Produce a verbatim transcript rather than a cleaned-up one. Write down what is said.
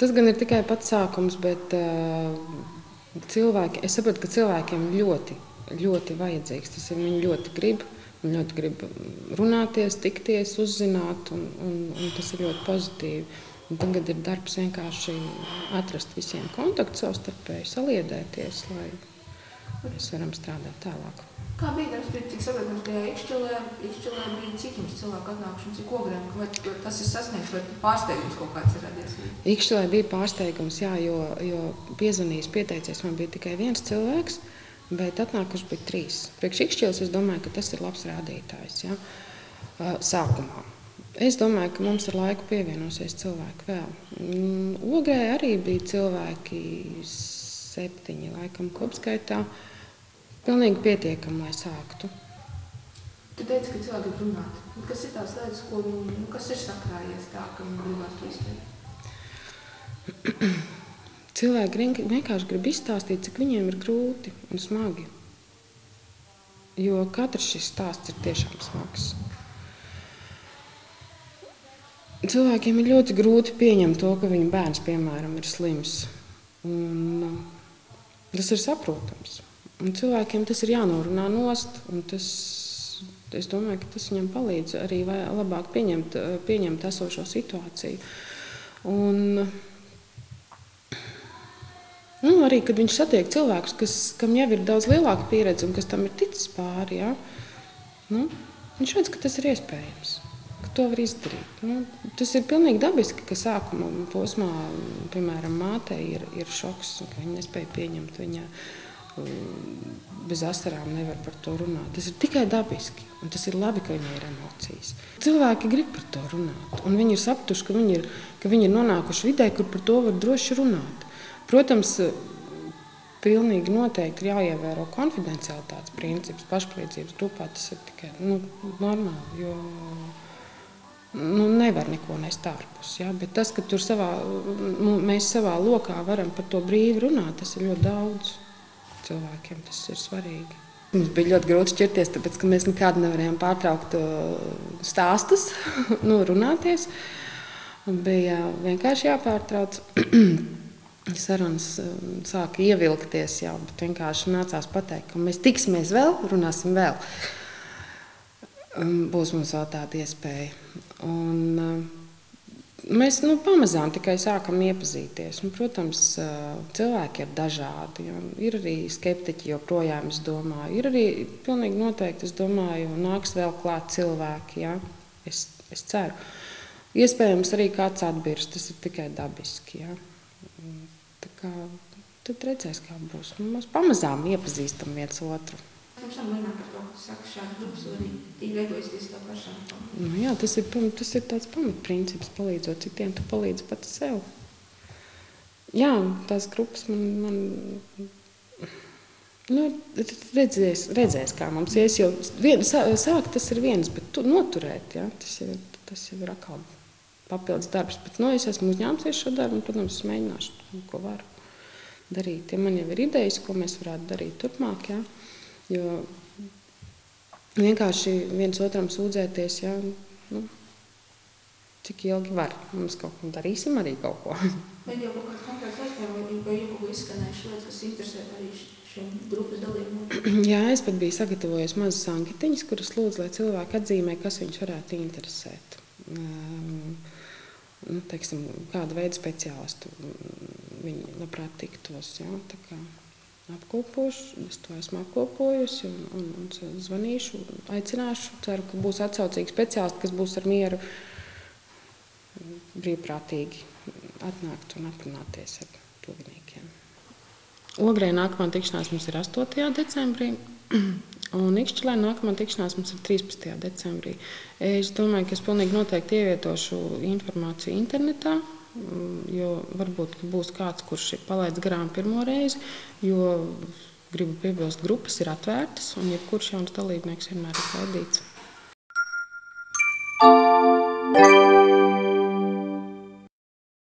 Tas gan ir tikai pats sākums, bet uh, cilvēki, es saprotu, ka cilvēkiem ļoti, ļoti vajadzīgs. Tas ir, viņi ļoti grib, viņi ļoti grib runāties, tikties, uzzināt, un, un, un tas ir ļoti pozitīvi. Un tagad ir darbs vienkārši atrast visiem kontaktu savstarpēji, saliedēties, lai mēs varam strādāt tālāk. Kā bija darbs, cik sabiedrams tajā Ikšķilē, Ikšķilē bija cik jums cilvēku atnākušana, cik Ogrēm, vai tas ir sasniegts, vai pārsteigums kaut kāds ir radies? Ikšķilē bija pārsteigums, jā, jo, jo piezvanījis, pieteicies, man bija tikai viens cilvēks, bet atnākuši bija trīs. Priekš Ikšķiles es domāju, ka tas ir labs rādītājs, jā, sākumā. Es domāju, ka mums ar laiku pievienosies cilvēki vēl. Ogrē arī bija cilvēki septiņi, laikam, kopskaitā. Pilnīgi pietiekami, lai sāktu. Tu teici, ka cilvēki grib runāt. Kas ir tās lietas, ko, nu, kas ir sakrājies tā, ka viņi gribās to izteikt? Cilvēki vienkārši grib izstāstīt, cik viņiem ir grūti un smagi. Jo katrs šis stāsts ir tiešām smags. Cilvēkiem ir ļoti grūti pieņemt to, ka viņu bērns, piemēram, ir slims. Un tas ir saprotams. Un cilvēkiem tas ir jānorunā nost, un tas, es domāju, ka tas viņam palīdz arī labāk pieņemt, pieņemt esošo situāciju. Un, nu, arī, kad viņš satiek cilvēkus, kas, kam jau ir daudz lielāka pieredze un kas tam ir ticis pāri, ja, nu, viņš redz, ka tas ir iespējams, ka to var izdarīt. Nu, tas ir pilnīgi dabiski, ka sākuma posmā, piemēram, mātei ir, ir šoks, ka viņa nespēja pieņemt viņa. Bez asarām nevar par to runāt. Tas ir tikai dabiski, un tas ir labi, ka viņai ir emocijas. Cilvēki grib par to runāt, un viņi ir saptuši, ka viņi ir, ka viņi ir nonākuši vidē, kur par to var droši runāt. Protams, pilnīgi noteikti ir jāievēro konfidencialitātes princips, pašpalīdzības grupā tas ir tikai nu, normāli, jo nu, nevar neko nest ārpus. Ja? Bet tas, ka tur savā, mēs savā lokā varam par to brīvi runāt, tas ir ļoti daudz. Cilvēkiem tas ir svarīgi. Mums bija ļoti grūti šķirties, tāpēc, ka mēs nekādu nevarējām pārtraukt stāstus, nu, runāties. Bija vienkārši jāpārtrauc. Sarunas sāka ievilkties jau, bet vienkārši nācās pateikt, ka mēs tiksimies vēl, runāsim vēl. Būs mums vēl tāda iespēja. Un, mēs nu, pamazām tikai sākam iepazīties. Un, protams, cilvēki ir dažādi. Ir arī skeptiķi joprojām, es domāju. Ir arī pilnīgi noteikti, es domāju, nāks vēl klāt cilvēki. Ja? Es, es ceru. Iespējams, arī kāds atbirs, tas ir tikai dabiski. Ja? Tā kā, tad redzēs, kā būs. Nu, mēs pamazām iepazīstam viens otru. Nu, jā, tas ir, tas ir tāds pamatprincips, palīdzot citiem, tu palīdzi pats sev. Jā, tās grupas man, man nu, redzēs, redzēs, kā mums ies, jo vien, sākt tas ir viens, bet tu, noturēt, jā, tas jau, tas jau ir atkal papildus darbs, bet no, es esmu uzņēmusies šo darbu un, protams, es mēģināšu, ko varu darīt. Ja man jau ir idejas, ko mēs varētu darīt turpmāk, jā. Jo vienkārši viens otram sūdzēties, ja, nu, cik ilgi var. Mums kaut ko darīsim arī kaut ko. Vai jau kaut kāds konkrēts aizpējumi, vai jau kaut izskanējuši lietas, kas interesē arī šiem grupas dalībniekiem? Jā, es pat biju sagatavojusi mazas anketiņas, kuras lūdzu, lai cilvēki atzīmē, kas viņus varētu interesēt. Um, nu, teiksim, kāda veida speciālistu viņi labprāt tiktos, jā, tā kā. Apkopošu, es to esmu apkopojusi un, un, un zvanīšu, aicināšu. Ceru, ka būs atsaucīgi speciālisti, kas būs ar mieru brīvprātīgi atnākt un aprunāties ar tuviniekiem. Ogrē nākamā tikšanās mums ir astotajā decembrī un Ikšķilē nākamā tikšanās mums ir trīspadsmitajā decembrī. Es domāju, ka es pilnīgi noteikti ievietošu informāciju internetā. Jo varbūt būs kāds, kurš ir palaidis garām pirmo reizi, jo gribu piebilst, grupas ir atvērtas un jebkurš jauns dalībnieks vienmēr ir gaidīts.